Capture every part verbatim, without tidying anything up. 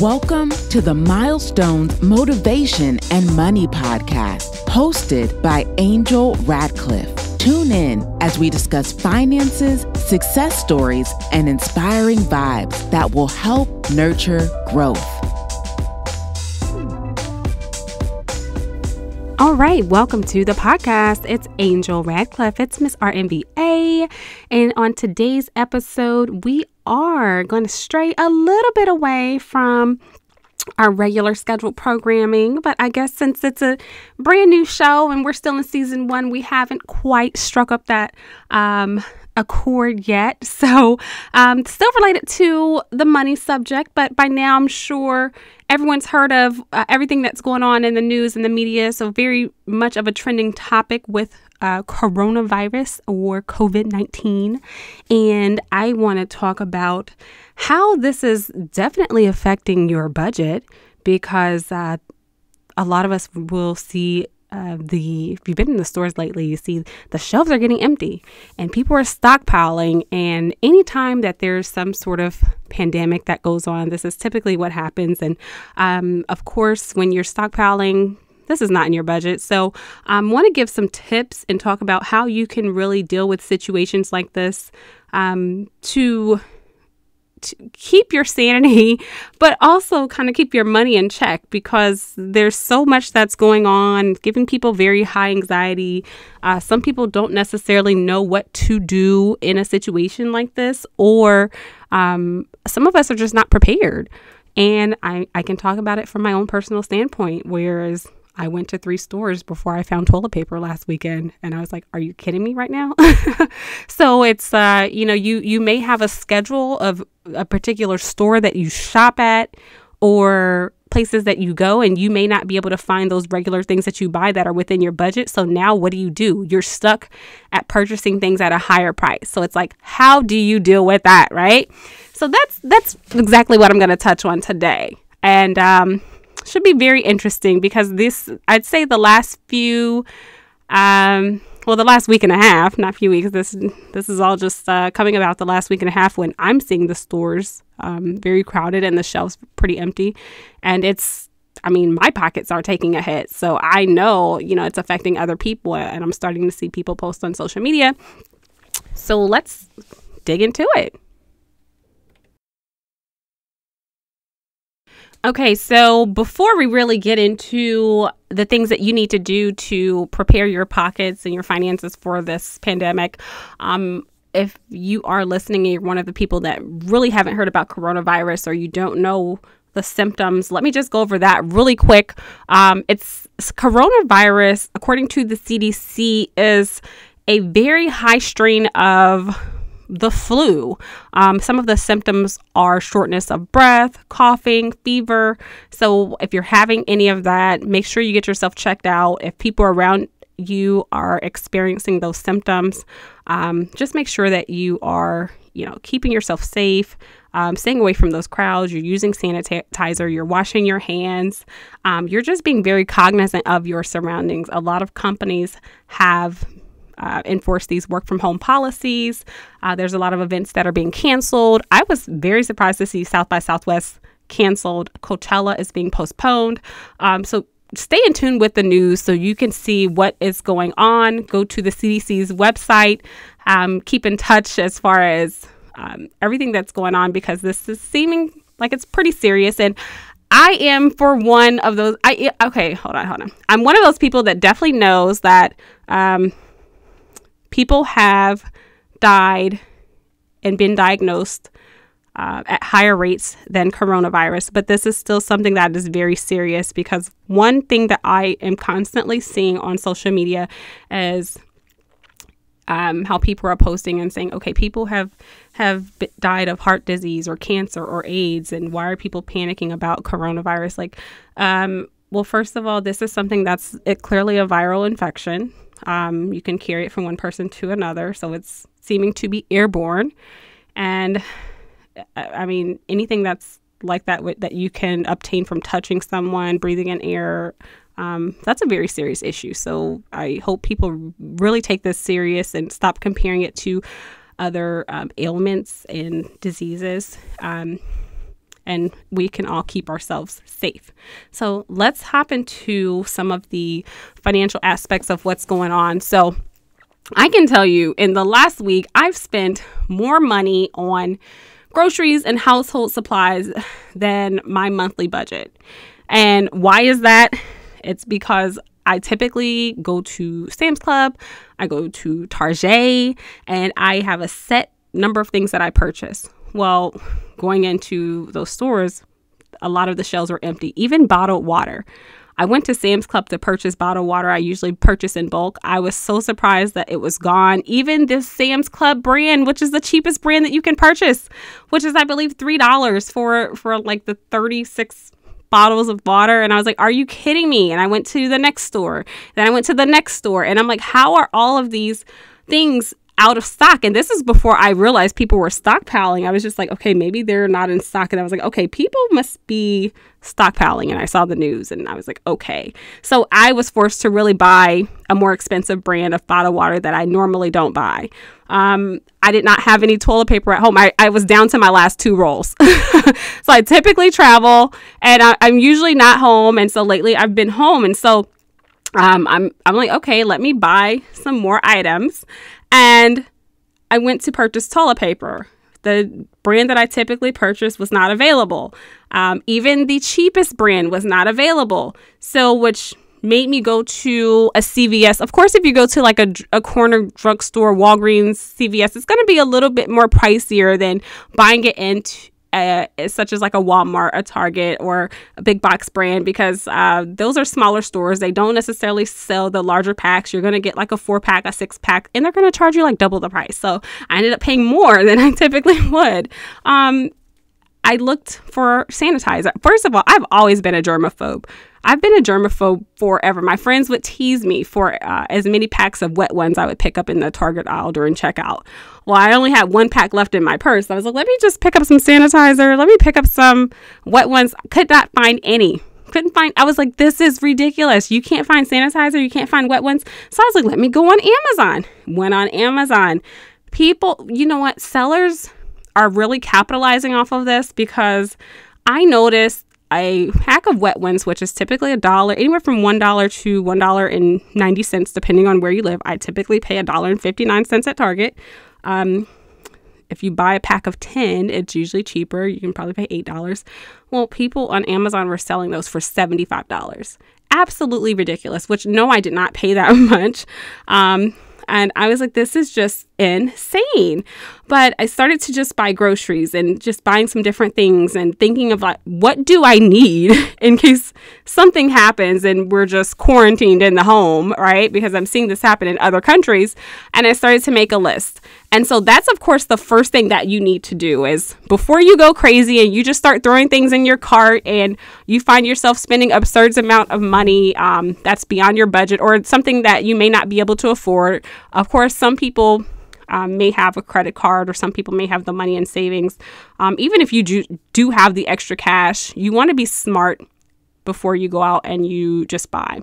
Welcome to the Milestones Motivation and Money Podcast, hosted by Angel Radcliffe. Tune in as we discuss finances, success stories, and inspiring vibes that will help nurture growth. All right, welcome to the podcast. It's Angel Radcliffe. It's Miss R M B A. And on today's episode, we are going to stray a little bit away from our regular scheduled programming. But I guess since it's a brand new show and we're still in season one, we haven't quite struck up that um, accord yet. So um, still related to the money subject, but by now I'm sure everyone's heard of uh, everything that's going on in the news and the media. So very much of a trending topic with uh, coronavirus or COVID nineteen. And I want to talk about how this is definitely affecting your budget, because uh, a lot of us will see Uh, the if you've been in the stores lately, you see the shelves are getting empty and people are stockpiling. And anytime that there's some sort of pandemic that goes on, this is typically what happens. And um, of course, when you're stockpiling, this is not in your budget. So I um, want to give some tips and talk about how you can really deal with situations like this um, to to keep your sanity, but also kind of keep your money in check, because there's so much that's going on, giving people very high anxiety. Uh, some people don't necessarily know what to do in a situation like this, or um, some of us are just not prepared. And I, I can talk about it from my own personal standpoint, whereas I went to three stores before I found toilet paper last weekend. And I was like, are you kidding me right now? So it's, uh, you know, you, you may have a schedule of a particular store that you shop at or places that you go, and you may not be able to find those regular things that you buy that are within your budget. So now what do you do? You're stuck at purchasing things at a higher price. So it's like, how do you deal with that? Right. So that's, that's exactly what I'm going to touch on today. And, um, should be very interesting, because this, I'd say the last few, um, well, the last week and a half, not few weeks, this this is all just uh, coming about the last week and a half, when I'm seeing the stores um, very crowded and the shelves pretty empty. And it's, I mean, my pockets are taking a hit. So I know, you know, it's affecting other people, and I'm starting to see people post on social media. So let's dig into it. Okay, so before we really get into the things that you need to do to prepare your pockets and your finances for this pandemic, um, if you are listening and you're one of the people that really haven't heard about coronavirus, or you don't know the symptoms, let me just go over that really quick. Um, it's, it's coronavirus, according to the C D C, is a very high strain of the flu. Um, some of the symptoms are shortness of breath, coughing, fever. So if you're having any of that, make sure you get yourself checked out. If people around you are experiencing those symptoms, um, just make sure that you are, you know, keeping yourself safe, um, staying away from those crowds. You're using sanitizer, you're washing your hands. Um, you're just being very cognizant of your surroundings. A lot of companies have Uh, enforce these work from home policies. Uh, there's a lot of events that are being canceled. I was very surprised to see South by Southwest canceled. Coachella is being postponed. Um, so stay in tune with the news so you can see what is going on. Go to the C D C's website. Um, keep in touch as far as um, everything that's going on, because this is seeming like it's pretty serious. And I am for one of those. I okay, hold on, hold on. I'm one of those people that definitely knows that Um, people have died and been diagnosed uh, at higher rates than coronavirus. But this is still something that is very serious, because one thing that I am constantly seeing on social media is um, how people are posting and saying, okay, people have, have died of heart disease or cancer or AIDS, and why are people panicking about coronavirus? Like, um, well, first of all, this is something that's it, clearly a viral infection. Um, you can carry it from one person to another. So it's seeming to be airborne. And I mean, anything that's like that, that you can obtain from touching someone, breathing in air, um, that's a very serious issue. So I hope people really take this serious and stop comparing it to other um, ailments and diseases. Um, and we can all keep ourselves safe. So let's hop into some of the financial aspects of what's going on. So I can tell you, in the last week, I've spent more money on groceries and household supplies than my monthly budget. And why is that? It's because I typically go to Sam's Club, I go to Target, and I have a set number of things that I purchase. Well, going into those stores, a lot of the shelves were empty, even bottled water. I went to Sam's Club to purchase bottled water. I usually purchase in bulk. I was so surprised that it was gone. Even this Sam's Club brand, which is the cheapest brand that you can purchase, which is, I believe, three dollars for, for like the thirty-six bottles of water. And I was like, are you kidding me? And I went to the next store. Then I went to the next store. And I'm like, how are all of these things out of stock? And this is before I realized people were stockpiling. I was just like, okay, maybe they're not in stock. And I was like, okay, people must be stockpiling. And I saw the news and I was like, okay. So I was forced to really buy a more expensive brand of bottled water that I normally don't buy. Um, I did not have any toilet paper at home. I, I was down to my last two rolls. So I typically travel and I, I'm usually not home. And so lately I've been home. And so um, I'm, I'm like, okay, let me buy some more items. And I went to purchase toilet paper. The brand that I typically purchase was not available. Um, even the cheapest brand was not available. So, which made me go to a C V S. Of course, if you go to like a, a corner drugstore, Walgreens, C V S, it's going to be a little bit more pricier than buying it in t- Uh, such as like a Walmart, a Target, or a big box brand, because uh, those are smaller stores. They don't necessarily sell the larger packs. You're going to get like a four pack, a six pack, and they're going to charge you like double the price. So I ended up paying more than I typically would. Um, I looked for sanitizer. First of all, I've always been a germaphobe. I've been a germaphobe forever. My friends would tease me for uh, as many packs of wet ones I would pick up in the Target aisle during checkout. Well, I only had one pack left in my purse. I was like, let me just pick up some sanitizer. Let me pick up some wet ones. Could not find any. Couldn't find. I was like, this is ridiculous. You can't find sanitizer. You can't find wet ones. So I was like, let me go on Amazon. Went on Amazon. People, you know what? Sellers are really capitalizing off of this, because I noticed a pack of wet ones, which is typically a dollar, anywhere from one dollar to one dollar and ninety cents, depending on where you live. I typically pay one dollar and fifty-nine cents at Target. Um, if you buy a pack of ten, it's usually cheaper. You can probably pay eight dollars. Well, people on Amazon were selling those for seventy-five dollars. Absolutely ridiculous, which no, I did not pay that much. Um, and I was like, this is just insane. But I started to just buy groceries and just buying some different things and thinking of like, what do I need in case something happens and we're just quarantined in the home, right? Because I'm seeing this happen in other countries. And I started to make a list. And so that's, of course, the first thing that you need to do is, before you go crazy and you just start throwing things in your cart and you find yourself spending absurd amount of money um, that's beyond your budget or something that you may not be able to afford. Of course, some people Um, may have a credit card, or some people may have the money in savings. Um, even if you do, do have the extra cash, you want to be smart before you go out and you just buy.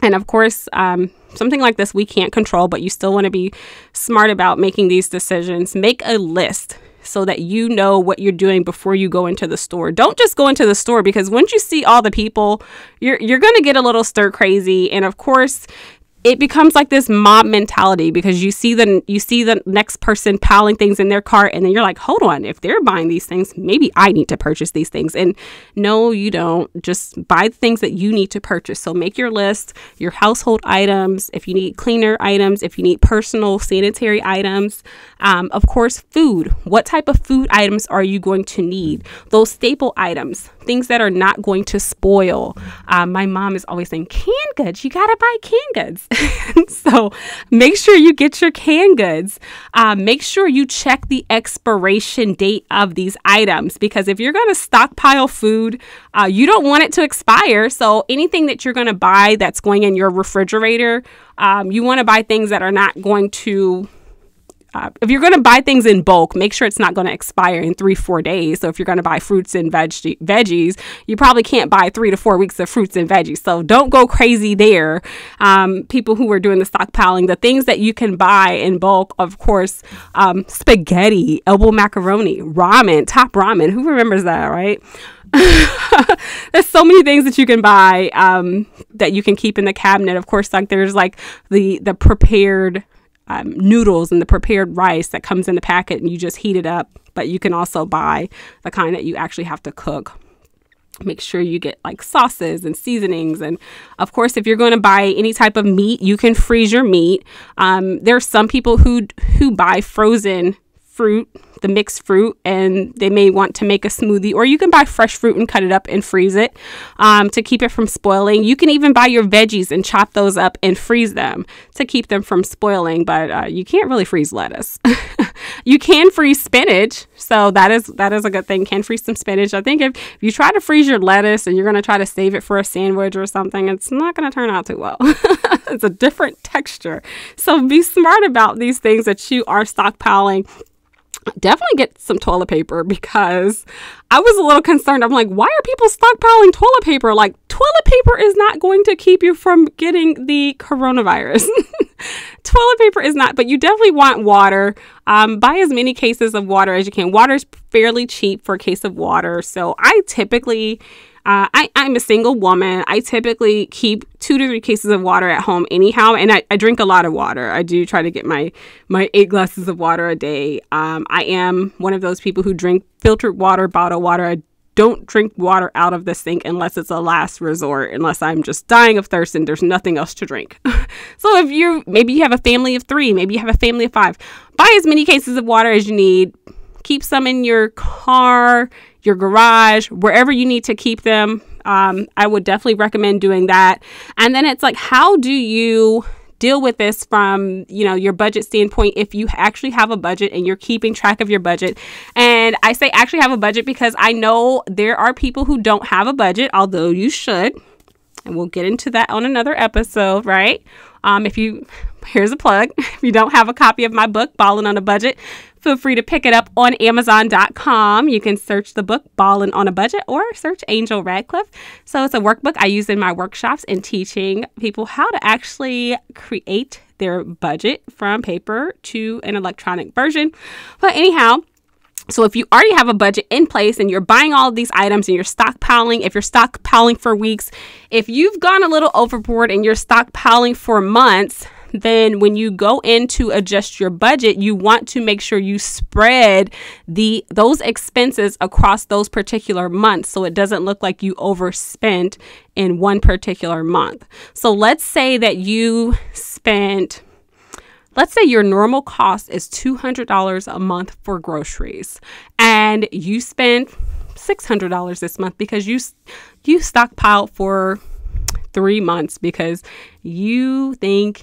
And of course, um, something like this we can't control, but you still want to be smart about making these decisions. Make a list so that you know what you're doing before you go into the store. Don't just go into the store, because once you see all the people, you're, you're going to get a little stir crazy. And of course, it becomes like this mob mentality, because you see the you see the next person piling things in their cart, and then you're like, hold on, if they're buying these things, maybe I need to purchase these things. And no, you don't. Just buy the things that you need to purchase. So make your list, your household items, if you need cleaner items, if you need personal sanitary items. Um, of course, food. What type of food items are you going to need? Those staple items, things that are not going to spoil. Um, my mom is always saying, canned goods. You got to buy canned goods. So make sure you get your canned goods. Uh, make sure you check the expiration date of these items, because if you're going to stockpile food, uh, you don't want it to expire. So anything that you're going to buy that's going in your refrigerator, um, you want to buy things that are not going to uh, if you're going to buy things in bulk, make sure it's not going to expire in three, four days. So if you're going to buy fruits and veg- veggies, you probably can't buy three to four weeks of fruits and veggies. So don't go crazy there. Um, people who are doing the stockpiling, the things that you can buy in bulk, of course, um, spaghetti, elbow macaroni, ramen, top ramen. Who remembers that, right? There's so many things that you can buy um, that you can keep in the cabinet. Of course, like there's like the the prepared um, noodles and the prepared rice that comes in the packet and you just heat it up. But you can also buy the kind that you actually have to cook. Make sure you get like sauces and seasonings. And of course, if you're going to buy any type of meat, you can freeze your meat. Um, there are some people who who buy frozen fruit, the mixed fruit, and they may want to make a smoothie, or you can buy fresh fruit and cut it up and freeze it um, to keep it from spoiling. You can even buy your veggies and chop those up and freeze them to keep them from spoiling, but uh, you can't really freeze lettuce. You can freeze spinach, so that is that is a good thing. Can freeze some spinach. I think if, if you try to freeze your lettuce and you're going to try to save it for a sandwich or something, it's not going to turn out too well. It's a different texture. So be smart about these things that you are stockpiling. Definitely get some toilet paper, because I was a little concerned. I'm like, why are people stockpiling toilet paper? Like, toilet paper is not going to keep you from getting the coronavirus. Toilet paper is not, but you definitely want water. Um, buy as many cases of water as you can. Water is fairly cheap for a case of water. So I typically... Uh, I, I'm a single woman. I typically keep two to three cases of water at home anyhow, and I, I drink a lot of water. I do try to get my, my eight glasses of water a day. Um, I am one of those people who drink filtered water, bottled water. I don't drink water out of the sink unless it's a last resort, unless I'm just dying of thirst and there's nothing else to drink. So if you maybe you have a family of three, maybe you have a family of five, buy as many cases of water as you need. Keep some in your car, your garage, wherever you need to keep them. Um, I would definitely recommend doing that. And then it's like, how do you deal with this from, you know, your budget standpoint, if you actually have a budget and you're keeping track of your budget? And I say actually have a budget because I know there are people who don't have a budget, although you should. And we'll get into that on another episode, right? Um, if you, here's a plug. If you don't have a copy of my book, Ballin' on a Budget, feel free to pick it up on Amazon dot com. You can search the book Ballin' on a Budget or search Angel Radcliffe. So it's a workbook I use in my workshops in teaching people how to actually create their budget from paper to an electronic version. But anyhow, so if you already have a budget in place and you're buying all of these items and you're stockpiling, if you're stockpiling for weeks, if you've gone a little overboard and you're stockpiling for months, then when you go in to adjust your budget, you want to make sure you spread the those expenses across those particular months so it doesn't look like you overspent in one particular month. So let's say that you spent... Let's say your normal cost is two hundred dollars a month for groceries and you spent six hundred dollars this month because you you stockpiled for three months because you think,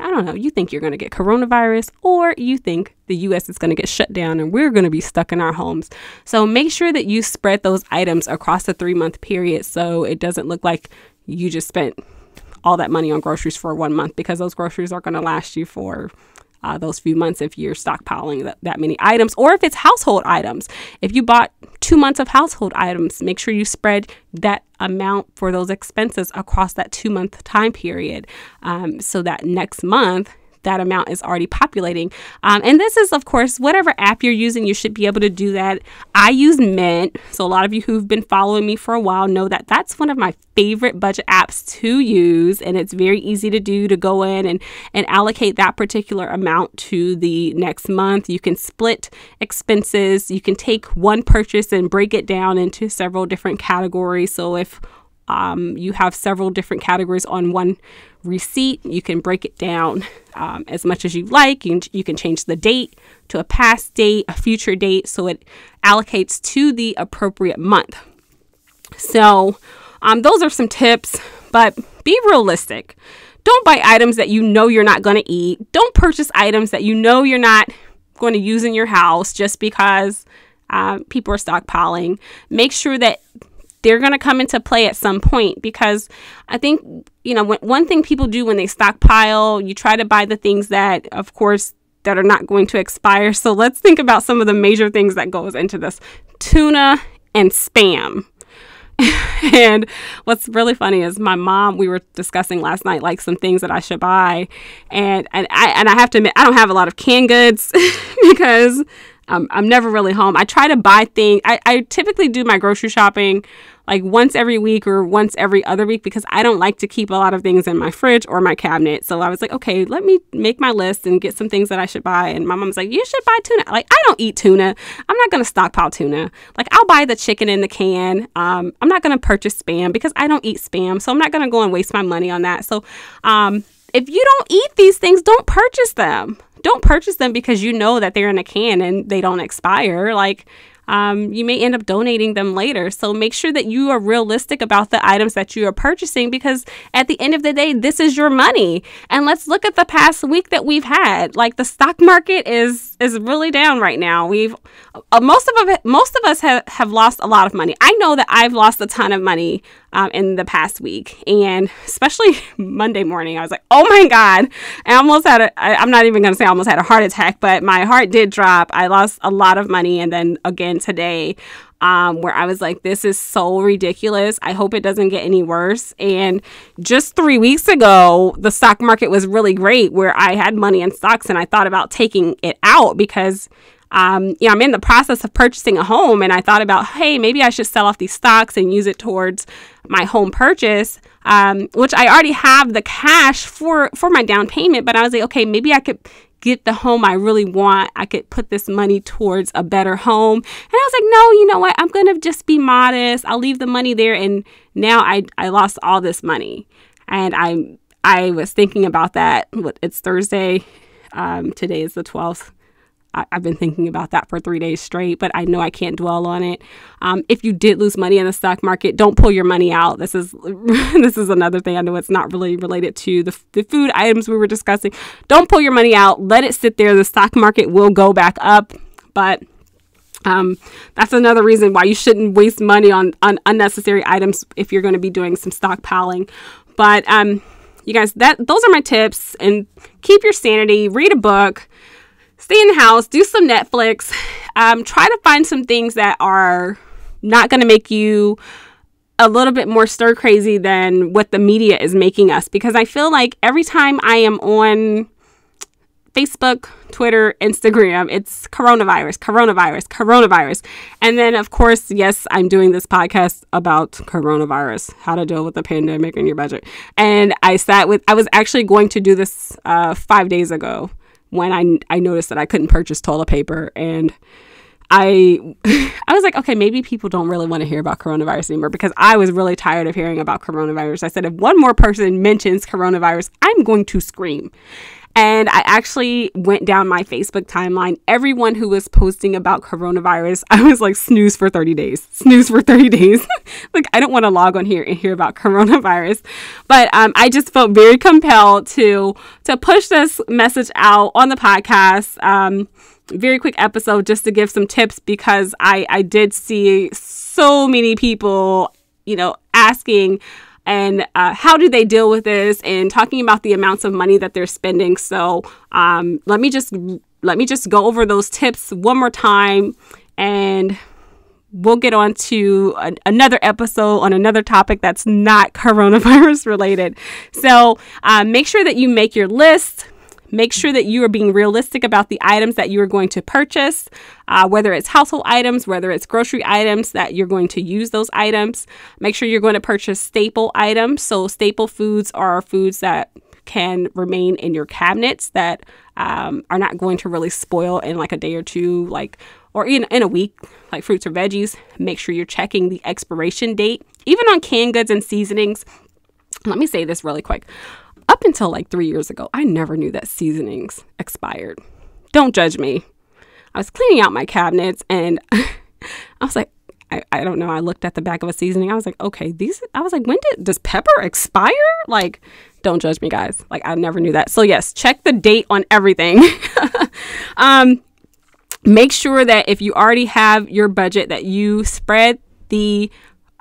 I don't know, you think you're going to get coronavirus or you think the U S is going to get shut down and we're going to be stuck in our homes. So make sure that you spread those items across the three month period so it doesn't look like you just spent all that money on groceries for one month, because those groceries are going to last you for uh, those few months if you're stockpiling that, that many items, or if it's household items. If you bought two months of household items, make sure you spread that amount for those expenses across that two month time period um, so that next month that amount is already populating. Um, and this is, of course, whatever app you're using, you should be able to do that. I use Mint. So a lot of you who've been following me for a while know that that's one of my favorite budget apps to use. And it's very easy to do, to go in and, and allocate that particular amount to the next month. You can split expenses. You can take one purchase and break it down into several different categories. So if Um, you have several different categories on one receipt, you can break it down um, as much as you like. You can, you can change the date to a past date, a future date, so it allocates to the appropriate month. So um, those are some tips, but be realistic. Don't buy items that you know you're not going to eat. Don't purchase items that you know you're not going to use in your house just because uh, people are stockpiling. Make sure that they're going to come into play at some point, because I think, you know, when, one thing people do when they stockpile, you try to buy the things that, of course, that are not going to expire. So let's think about some of the major things that goes into this. Tuna and spam. And what's really funny is my mom, we were discussing last night, like some things that I should buy. And, and, I, and I have to admit, I don't have a lot of canned goods because um, I'm never really home. I try to buy things. I, I typically do my grocery shopping like once every week or once every other week because I don't like to keep a lot of things in my fridge or my cabinet. So I was like, okay, let me make my list and get some things that I should buy. And my mom's like, you should buy tuna. Like, I don't eat tuna. I'm not going to stockpile tuna. Like, I'll buy the chicken in the can. Um, I'm not going to purchase spam because I don't eat spam. So I'm not going to go and waste my money on that. So um, if you don't eat these things, don't purchase them. Don't purchase them because you know that they're in a can and they don't expire. Like, Um, you may end up donating them later. So make sure that you are realistic about the items that you are purchasing, because at the end of the day, this is your money. And let's look at the past week that we've had. Like, the stock market is is really down right now. We've uh, most of most of us have, have lost a lot of money. I know that I've lost a ton of money um, in the past week, and especially Monday morning, I was like, oh my God, I almost had a, I, I'm not even going to say I almost had a heart attack, but my heart did drop. I lost a lot of money, and then again today, um, where I was like, this is so ridiculous. I hope it doesn't get any worse. And just three weeks ago, the stock market was really great, where I had money in stocks and I thought about taking it out because, um, you know, I'm in the process of purchasing a home, and I thought about, hey, maybe I should sell off these stocks and use it towards my home purchase, um, which I already have the cash for, for my down payment. But I was like, okay, maybe I could get the home I really want. I could put this money towards a better home. And I was like, no, you know what? I'm going to just be modest. I'll leave the money there. And now I, I lost all this money. And I I was thinking about that. It's Thursday. Um, today is the twelfth. I, I've been thinking about that for three days straight, but I know I can't dwell on it. Um, if you did lose money in the stock market, don't pull your money out. This is this is another thing. I know it's not really related to the, the food items we were discussing. Don't pull your money out. Let it sit there. The stock market will go back up. But um, that's another reason why you shouldn't waste money on, on unnecessary items if you're going to be doing some stockpiling. But um, you guys, that those are my tips. And keep your sanity. Read a book. Stay in the house, do some Netflix, um, try to find some things that are not going to make you a little bit more stir crazy than what the media is making us. Because I feel like every time I am on Facebook, Twitter, Instagram, it's coronavirus, coronavirus, coronavirus. And then, of course, yes, I'm doing this podcast about coronavirus, how to deal with the pandemic and your budget. And I sat with, I was actually going to do this uh, five days ago, when I, I noticed that I couldn't purchase toilet paper. And I I was like, okay, maybe people don't really want to hear about coronavirus anymore, because I was really tired of hearing about coronavirus. I said, if one more person mentions coronavirus, I'm going to scream. And I actually went down my Facebook timeline. Everyone who was posting about coronavirus, I was like, snooze for thirty days, snooze for thirty days. Like, I don't want to log on here and hear about coronavirus. But um, I just felt very compelled to to push this message out on the podcast. Um, very quick episode just to give some tips, because I, I did see so many people, you know, asking and uh, how do they deal with this, and talking about the amounts of money that they're spending. So um, let me just let me just go over those tips one more time, and we'll get on to an, another episode on another topic that's not coronavirus related. So uh, make sure that you make your list. Make sure that you are being realistic about the items that you are going to purchase, uh, whether it's household items, whether it's grocery items, that you're going to use those items. Make sure you're going to purchase staple items. So staple foods are foods that can remain in your cabinets, that um, are not going to really spoil in like a day or two, like or in, in a week, like fruits or veggies. Make sure you're checking the expiration date. Even on canned goods and seasonings, let me say this really quick. Up until like three years ago, I never knew that seasonings expired. Don't judge me. I was cleaning out my cabinets and I was like, I, I don't know. I looked at the back of a seasoning. I was like, okay, these, I was like, when did, does pepper expire? Like, don't judge me, guys. Like, I never knew that. So yes, check the date on everything. um, make sure that if you already have your budget, that you spread the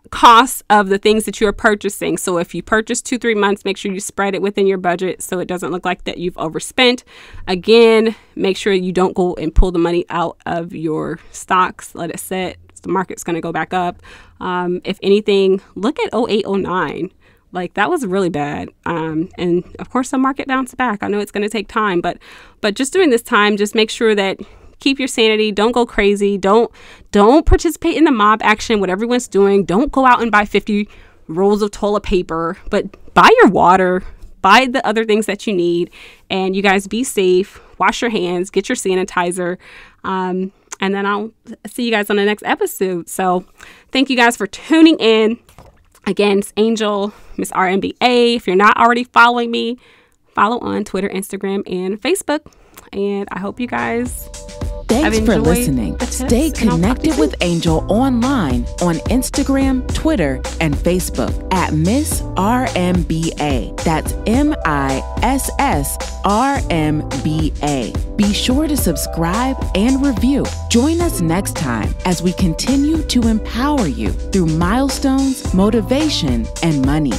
costs of the things that you're purchasing. So if you purchase two, three months, make sure you spread it within your budget so it doesn't look like that you've overspent. Again, make sure you don't go and pull the money out of your stocks. Let it sit. The market's going to go back up. Um, if anything, look at oh eight, oh nine. Like, that was really bad. Um, and of course, the market bounced back. I know it's going to take time, but but just during this time, just make sure that keep your sanity. Don't go crazy. Don't don't participate in the mob action, what everyone's doing. Don't go out and buy fifty rolls of toilet paper, but buy your water, buy the other things that you need. And you guys be safe. Wash your hands. Get your sanitizer. Um, and then I'll see you guys on the next episode. So thank you guys for tuning in. Again, it's Angel, Miss R M B A. If you're not already following me, follow on Twitter, Instagram, and Facebook. And I hope you guys... Thanks for listening. Stay connected with Angel online on Instagram, Twitter, and Facebook at Miss R M B A. That's M I S S R M B A. Be sure to subscribe and review. Join us next time as we continue to empower you through milestones, motivation, and money.